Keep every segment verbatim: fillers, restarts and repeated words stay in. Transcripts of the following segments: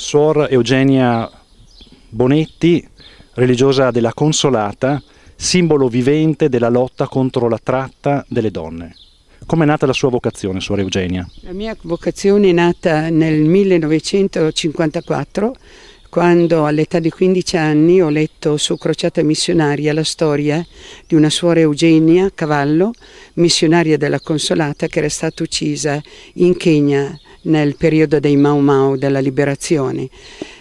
Suor Eugenia Bonetti, religiosa della Consolata, simbolo vivente della lotta contro la tratta delle donne. Com'è nata la sua vocazione, Suor Eugenia? La mia vocazione è nata nel millenovecentocinquantaquattro, quando all'età di quindici anni ho letto su Crociata Missionaria la storia di una suora Eugenia Cavallo, missionaria della Consolata, che era stata uccisa in Kenya nel periodo dei Mau Mau, della liberazione.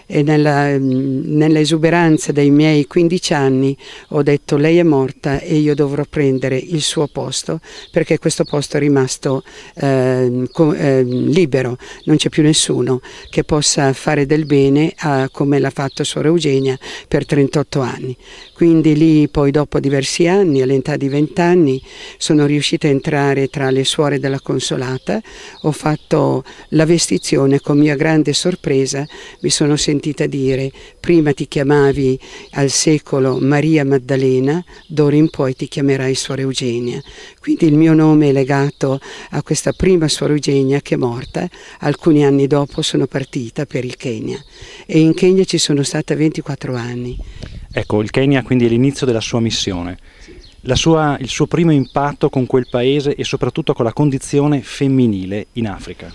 E nella, nell'esuberanza dei miei quindici anni ho detto: lei è morta e io dovrò prendere il suo posto, perché questo posto è rimasto eh, eh, libero, non c'è più nessuno che possa fare del bene a, come l'ha fatto Suor Eugenia per trentotto anni. Quindi lì poi, dopo diversi anni, all'età di venti anni, sono riuscita a entrare tra le suore della Consolata. Ho fatto la vestizione, con mia grande sorpresa mi sono sentita sentita dire: prima ti chiamavi al secolo Maria Maddalena, d'ora in poi ti chiamerai Suor Eugenia. Quindi il mio nome è legato a questa prima Suor Eugenia, che è morta. Alcuni anni dopo sono partita per il Kenya e in Kenya ci sono stata ventiquattro anni. Ecco, il Kenya quindi è l'inizio della sua missione. La sua, il suo primo impatto con quel paese e soprattutto con la condizione femminile in Africa.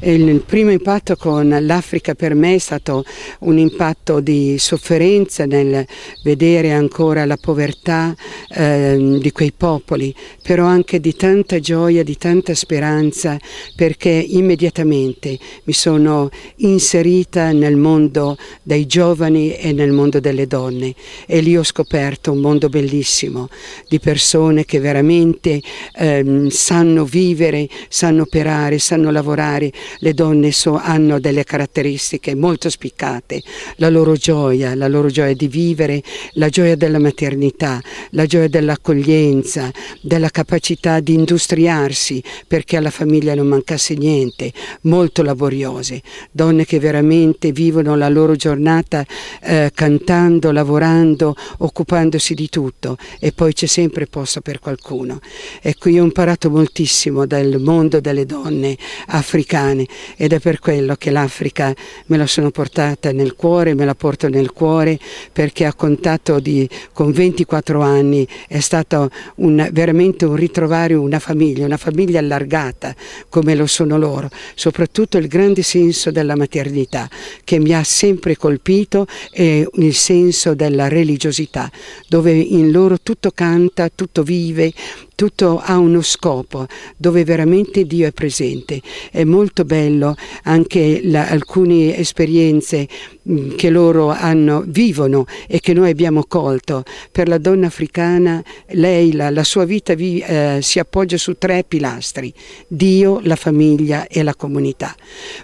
Il primo impatto con l'Africa per me è stato un impatto di sofferenza, nel vedere ancora la povertà eh, di quei popoli, però anche di tanta gioia, di tanta speranza, perché immediatamente mi sono inserita nel mondo dei giovani e nel mondo delle donne, e lì ho scoperto un mondo bellissimo di persone che veramente eh, sanno vivere, sanno operare, sanno lavorare. Le donne so, hanno delle caratteristiche molto spiccate: la loro gioia, la loro gioia di vivere, la gioia della maternità, la gioia dell'accoglienza, della capacità di industriarsi perché alla famiglia non mancasse niente, molto laboriose, donne che veramente vivono la loro giornata eh, cantando, lavorando, occupandosi di tutto, e poi c'è sempre posto per qualcuno. Ecco, io ho imparato moltissimo dal mondo delle donne africane, ed è per quello che l'Africa me la sono portata nel cuore, me la porto nel cuore, perché a contatto di, con ventiquattro anni è stato un, veramente un ritrovare una famiglia, una famiglia allargata come lo sono loro, soprattutto il grande senso della maternità che mi ha sempre colpito, e il senso della religiosità, dove in loro tutto canta, tutto vive, tutto ha uno scopo, dove veramente Dio è presente. È molto bello anche la, alcune esperienze mh, che loro hanno, vivono e che noi abbiamo colto. Per la donna africana, lei, la, la sua vita vi, eh, si appoggia su tre pilastri: Dio, la famiglia e la comunità.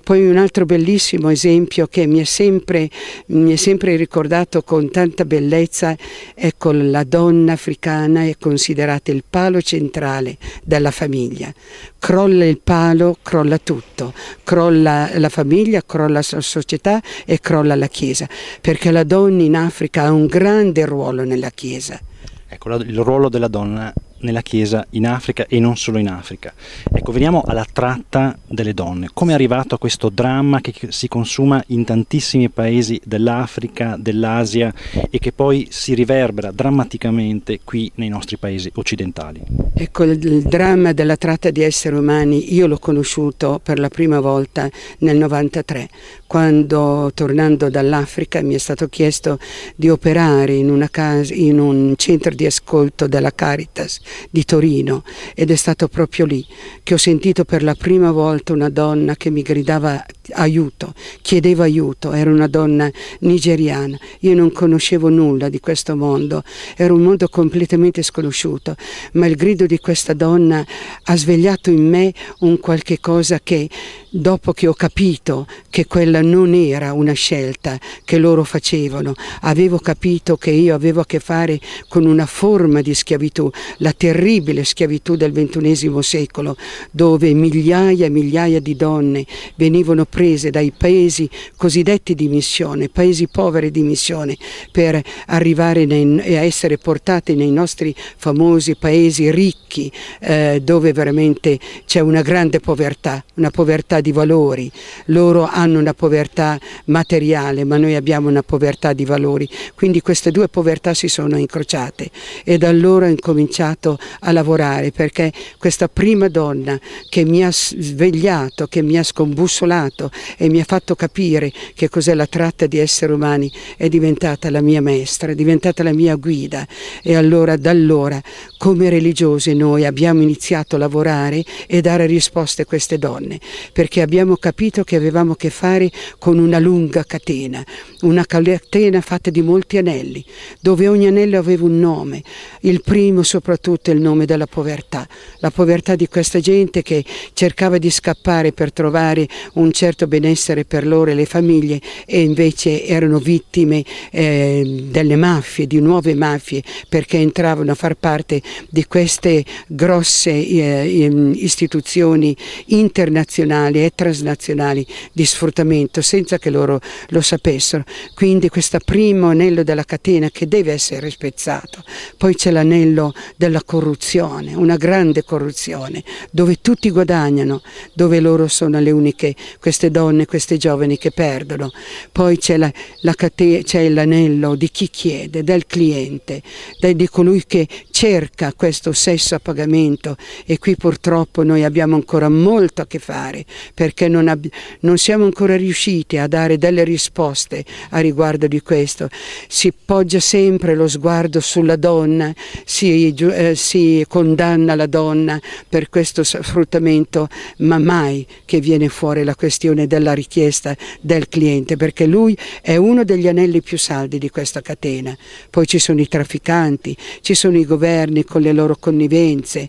Poi un altro bellissimo esempio che mi è sempre, mi è sempre ricordato con tanta bellezza, ecco, la donna africana è considerata il palo centrale della famiglia. Crolla il palo, crolla tutto, crolla la famiglia, crolla la società e crolla la Chiesa, perché la donna in Africa ha un grande ruolo nella Chiesa. Ecco, il ruolo della donna nella Chiesa in Africa, e non solo in Africa. Ecco, veniamo alla tratta delle donne. Come è arrivato a questo dramma che si consuma in tantissimi paesi dell'Africa, dell'Asia, e che poi si riverbera drammaticamente qui nei nostri paesi occidentali? Ecco, il dramma della tratta di esseri umani io l'ho conosciuto per la prima volta nel novantatré, quando, tornando dall'Africa, mi è stato chiesto di operare in, una casa, in un centro di ascolto della Caritas di Torino, ed è stato proprio lì che ho sentito per la prima volta una donna che mi gridava aiuto, chiedeva aiuto. Era una donna nigeriana, io non conoscevo nulla di questo mondo, era un mondo completamente sconosciuto, ma il grido di questa donna ha svegliato in me un qualche cosa che, dopo che ho capito che quella non era una scelta che loro facevano, avevo capito che io avevo a che fare con una forma di schiavitù, la terribile schiavitù del ventunesimo secolo, dove migliaia e migliaia di donne venivano prese dai paesi cosiddetti di missione, paesi poveri di missione, per arrivare e a essere portate nei nostri famosi paesi ricchi, eh, dove veramente c'è una grande povertà, una povertà povertà di valori, loro hanno una povertà materiale, ma noi abbiamo una povertà di valori, quindi queste due povertà si sono incrociate e da allora ho incominciato a lavorare, perché questa prima donna che mi ha svegliato, che mi ha scombussolato e mi ha fatto capire che cos'è la tratta di esseri umani è diventata la mia maestra, è diventata la mia guida, e allora da allora come religiosi noi abbiamo iniziato a lavorare e dare risposte a queste donne, perché abbiamo capito che avevamo a che fare con una lunga catena, una catena fatta di molti anelli, dove ogni anello aveva un nome, il primo soprattutto è il nome della povertà, la povertà di questa gente che cercava di scappare per trovare un certo benessere per loro e le famiglie, e invece erano vittime eh, delle mafie, di nuove mafie, perché entravano a far parte di queste grosse eh, istituzioni internazionali e transnazionali di sfruttamento senza che loro lo sapessero. Quindi questo primo anello della catena che deve essere spezzato. Poi c'è l'anello della corruzione, una grande corruzione dove tutti guadagnano, dove loro sono le uniche, queste donne, queste giovani che perdono. Poi c'è la, la catena, c'è l'anello di chi chiede, del cliente, del, di colui che cerca questo sesso a pagamento, e qui purtroppo noi abbiamo ancora molto a che fare, perché non, non siamo ancora riusciti a dare delle risposte a riguardo di questo. Si poggia sempre lo sguardo sulla donna, si, eh, si condanna la donna per questo sfruttamento, ma mai che viene fuori la questione della richiesta del cliente, perché lui è uno degli anelli più saldi di questa catena. Poi ci sono i trafficanti, ci sono i governi con le loro connivenze,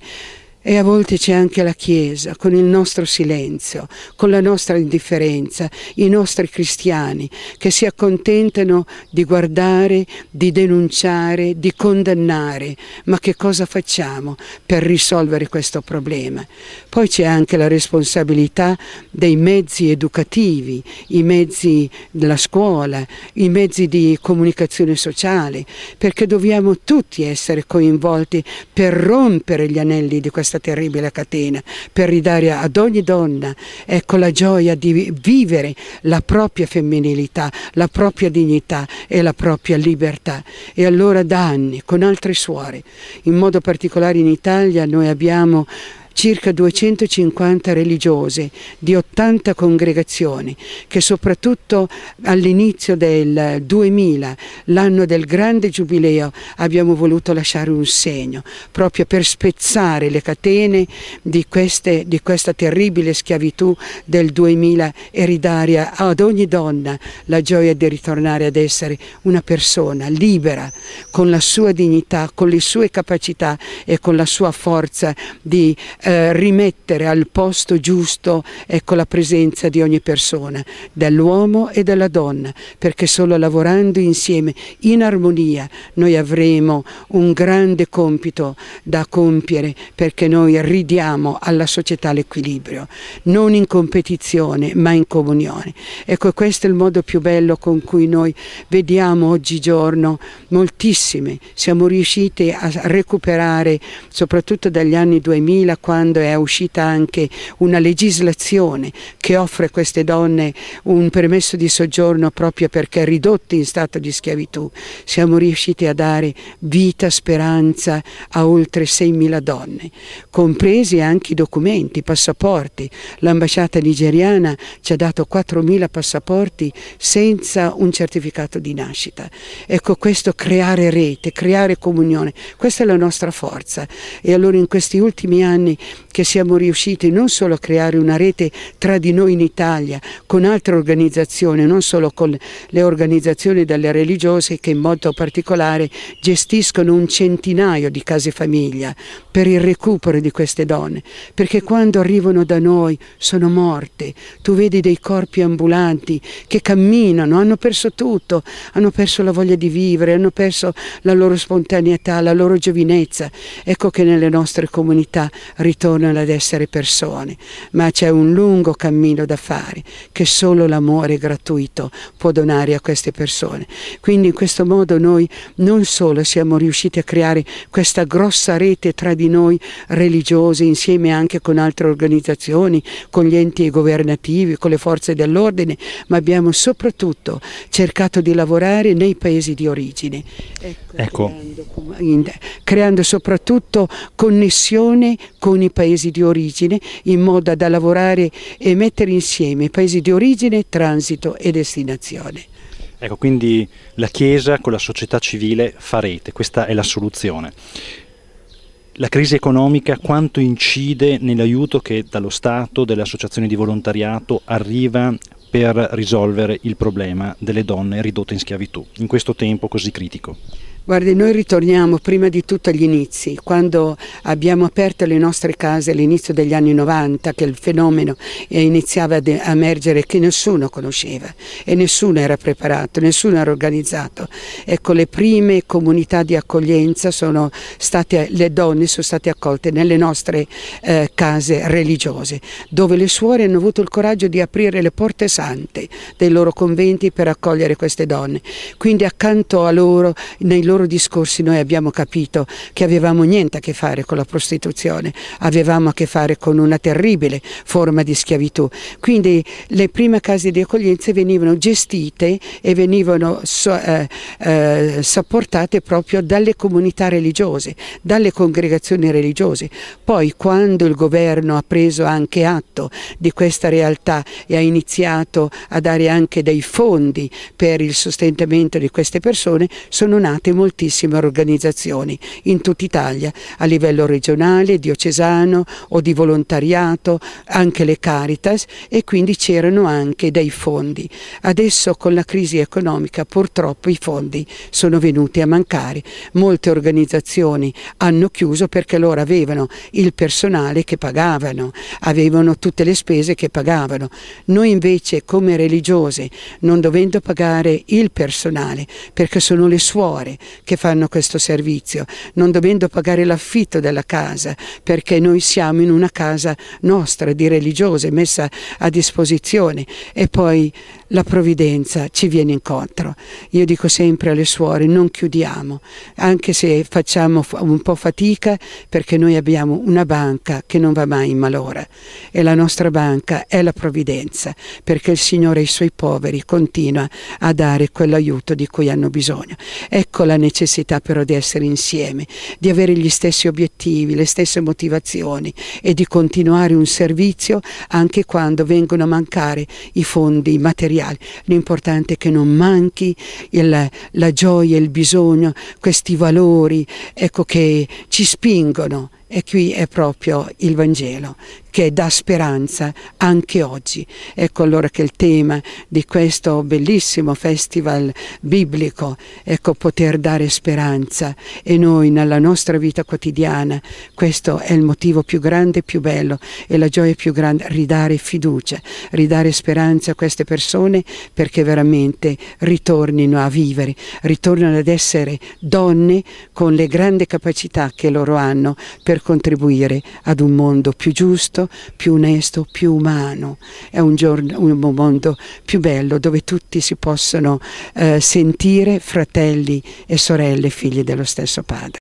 e a volte c'è anche la Chiesa con il nostro silenzio, con la nostra indifferenza, i nostri cristiani che si accontentano di guardare, di denunciare, di condannare, ma che cosa facciamo per risolvere questo problema? Poi c'è anche la responsabilità dei mezzi educativi, i mezzi della scuola, i mezzi di comunicazione sociale, perché dobbiamo tutti essere coinvolti per rompere gli anelli di questa terribile catena, per ridare ad ogni donna, ecco, la gioia di vivere la propria femminilità, la propria dignità e la propria libertà. E allora da anni con altre suore, in modo particolare in Italia, noi abbiamo circa duecentocinquanta religiose di ottanta congregazioni che soprattutto all'inizio del duemila, l'anno del grande giubileo, abbiamo voluto lasciare un segno proprio per spezzare le catene di, queste, di questa terribile schiavitù del duemila e ridare ad ogni donna la gioia di ritornare ad essere una persona libera, con la sua dignità, con le sue capacità e con la sua forza di Eh, rimettere al posto giusto, ecco, la presenza di ogni persona, dell'uomo e della donna, perché solo lavorando insieme in armonia noi avremo un grande compito da compiere, perché noi ridiamo alla società l'equilibrio, non in competizione ma in comunione. Ecco, questo è il modo più bello con cui noi vediamo oggigiorno moltissime, siamo riusciti a recuperare soprattutto dagli anni duemila, quando è uscita anche una legislazione che offre a queste donne un permesso di soggiorno proprio perché ridotte in stato di schiavitù. Siamo riusciti a dare vita, speranza a oltre seimila donne, compresi anche i documenti, i passaporti. L'ambasciata nigeriana ci ha dato quattromila passaporti senza un certificato di nascita. Ecco, questo creare rete, creare comunione, questa è la nostra forza. E allora in questi ultimi anni che siamo riusciti non solo a creare una rete tra di noi in Italia, con altre organizzazioni, non solo con le organizzazioni delle religiose che in modo particolare gestiscono un centinaio di case famiglia per il recupero di queste donne, perché quando arrivano da noi sono morte, tu vedi dei corpi ambulanti che camminano, hanno perso tutto, hanno perso la voglia di vivere, hanno perso la loro spontaneità, la loro giovinezza. Ecco che nelle nostre comunità ritornano ritornano ad essere persone, ma c'è un lungo cammino da fare che solo l'amore gratuito può donare a queste persone. Quindi in questo modo noi non solo siamo riusciti a creare questa grossa rete tra di noi religiosi, insieme anche con altre organizzazioni, con gli enti governativi, con le forze dell'ordine, ma abbiamo soprattutto cercato di lavorare nei paesi di origine, ecco, ecco. Creando, creando soprattutto connessione con i paesi di origine, in modo da lavorare e mettere insieme paesi di origine, transito e destinazione. Ecco, quindi la Chiesa con la società civile fa rete, questa è la soluzione. La crisi economica quanto incide nell'aiuto che dallo Stato, dalle associazioni di volontariato arriva per risolvere il problema delle donne ridotte in schiavitù in questo tempo così critico? Guardi, noi ritorniamo prima di tutto agli inizi, quando abbiamo aperto le nostre case all'inizio degli anni novanta, che il fenomeno iniziava ad emergere, che nessuno conosceva e nessuno era preparato, nessuno era organizzato. Ecco, le prime comunità di accoglienza sono state, le donne sono state accolte nelle nostre eh, case religiose, dove le suore hanno avuto il coraggio di aprire le porte sante dei loro conventi per accogliere queste donne. Quindi accanto a loro, nei loro loro discorsi, noi abbiamo capito che avevamo niente a che fare con la prostituzione, avevamo a che fare con una terribile forma di schiavitù. Quindi le prime case di accoglienza venivano gestite e venivano so, eh, eh, supportate proprio dalle comunità religiose, dalle congregazioni religiose. Poi, quando il governo ha preso anche atto di questa realtà e ha iniziato a dare anche dei fondi per il sostentamento di queste persone, sono nate moltissime organizzazioni in tutta Italia, a livello regionale, diocesano o di volontariato, anche le Caritas, e quindi c'erano anche dei fondi. Adesso con la crisi economica purtroppo i fondi sono venuti a mancare, molte organizzazioni hanno chiuso perché loro avevano il personale che pagavano, avevano tutte le spese che pagavano. Noi invece come religiose, non dovendo pagare il personale, perché sono le suore che fanno questo servizio, non dovendo pagare l'affitto della casa, perché noi siamo in una casa nostra di religiose messa a disposizione, e poi la provvidenza ci viene incontro. Io dico sempre alle suore: non chiudiamo, anche se facciamo un po' fatica, perché noi abbiamo una banca che non va mai in malora, e la nostra banca è la provvidenza, perché il Signore ai suoi poveri continua a dare quell'aiuto di cui hanno bisogno. Ecco la necessità però di essere insieme, di avere gli stessi obiettivi, le stesse motivazioni, e di continuare un servizio anche quando vengono a mancare i fondi materiali. L'importante è che non manchi il, la gioia, il bisogno, questi valori, ecco, che ci spingono. E qui è proprio il Vangelo che dà speranza anche oggi. Ecco allora che il tema di questo bellissimo festival biblico, ecco, poter dare speranza, e noi nella nostra vita quotidiana, questo è il motivo più grande, più bello, e la gioia più grande, ridare fiducia, ridare speranza a queste persone, perché veramente ritornino a vivere, ritornino ad essere donne con le grandi capacità che loro hanno per contribuire ad un mondo più giusto, più onesto, più umano. È un, giorno, un mondo più bello, dove tutti si possono eh, sentire fratelli e sorelle, figli dello stesso Padre.